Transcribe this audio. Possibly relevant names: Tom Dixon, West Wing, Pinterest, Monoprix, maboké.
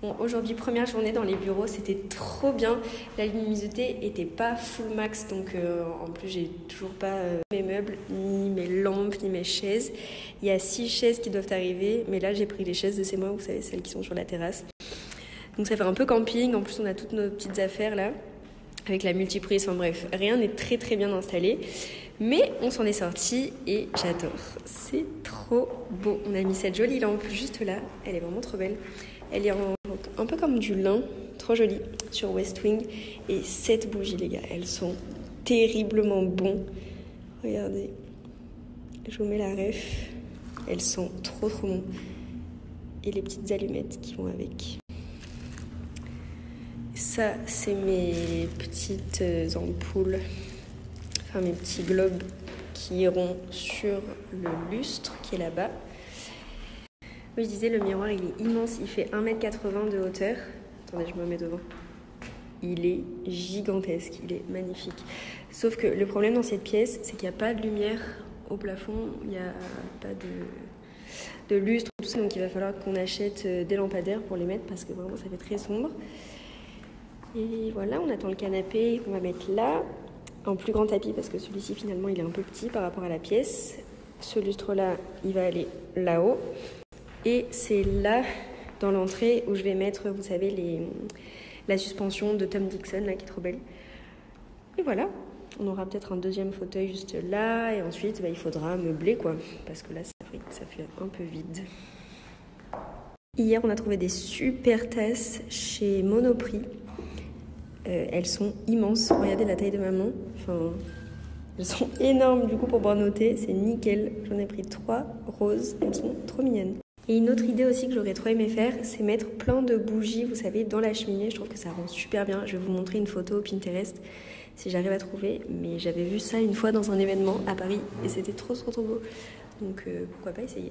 Bon, aujourd'hui, première journée dans les bureaux, c'était trop bien. La luminosité n'était pas full max, donc en plus, j'ai toujours pas mes meubles, ni mes lampes, ni mes chaises. Il y a 6 chaises qui doivent arriver, mais là, j'ai pris les chaises de chez moi, vous savez, celles qui sont sur la terrasse. Donc ça fait un peu camping, en plus, on a toutes nos petites affaires là, avec la multiprix, enfin bref, rien n'est très très bien installé. Mais on s'en est sorti et j'adore. C'est trop beau. On a mis cette jolie lampe juste là, elle est vraiment trop belle. Elle est un peu comme du lin, trop jolie, sur West Wing. Et 7 bougies, les gars, elles sont terriblement bonnes. Regardez, je vous mets la ref. Elles sont trop trop bonnes. Et les petites allumettes qui vont avec. Ça, c'est mes petites ampoules, enfin mes petits globes qui iront sur le lustre qui est là-bas. Comme je disais, le miroir, il est immense, il fait 1,80 m de hauteur. Attendez, je me mets devant. Il est gigantesque, il est magnifique. Sauf que le problème dans cette pièce, c'est qu'il n'y a pas de lumière au plafond, il n'y a pas de lustre, tout ça. Donc il va falloir qu'on achète des lampadaires pour les mettre parce que vraiment ça fait très sombre. Et voilà, on attend le canapé qu'on va mettre là. Un plus grand tapis parce que celui-ci finalement il est un peu petit par rapport à la pièce. Ce lustre-là, il va aller là-haut. Et c'est là, dans l'entrée, où je vais mettre, vous savez, la suspension de Tom Dixon, là, qui est trop belle. Et voilà, on aura peut-être un deuxième fauteuil juste là. Et ensuite, bah, il faudra meubler, quoi. Parce que là, ça fait un peu vide. Hier, on a trouvé des super tasses chez Monoprix. Elles sont immenses. Regardez la taille de ma main. Enfin, elles sont énormes, du coup, pour boire nos thés. C'est nickel. J'en ai pris 3 roses. Elles sont trop mignonnes. Et une autre idée aussi que j'aurais trop aimé faire, c'est mettre plein de bougies, vous savez, dans la cheminée. Je trouve que ça rend super bien. Je vais vous montrer une photo Pinterest, si j'arrive à trouver. Mais j'avais vu ça une fois dans un événement à Paris et c'était trop beau. Donc pourquoi pas essayer.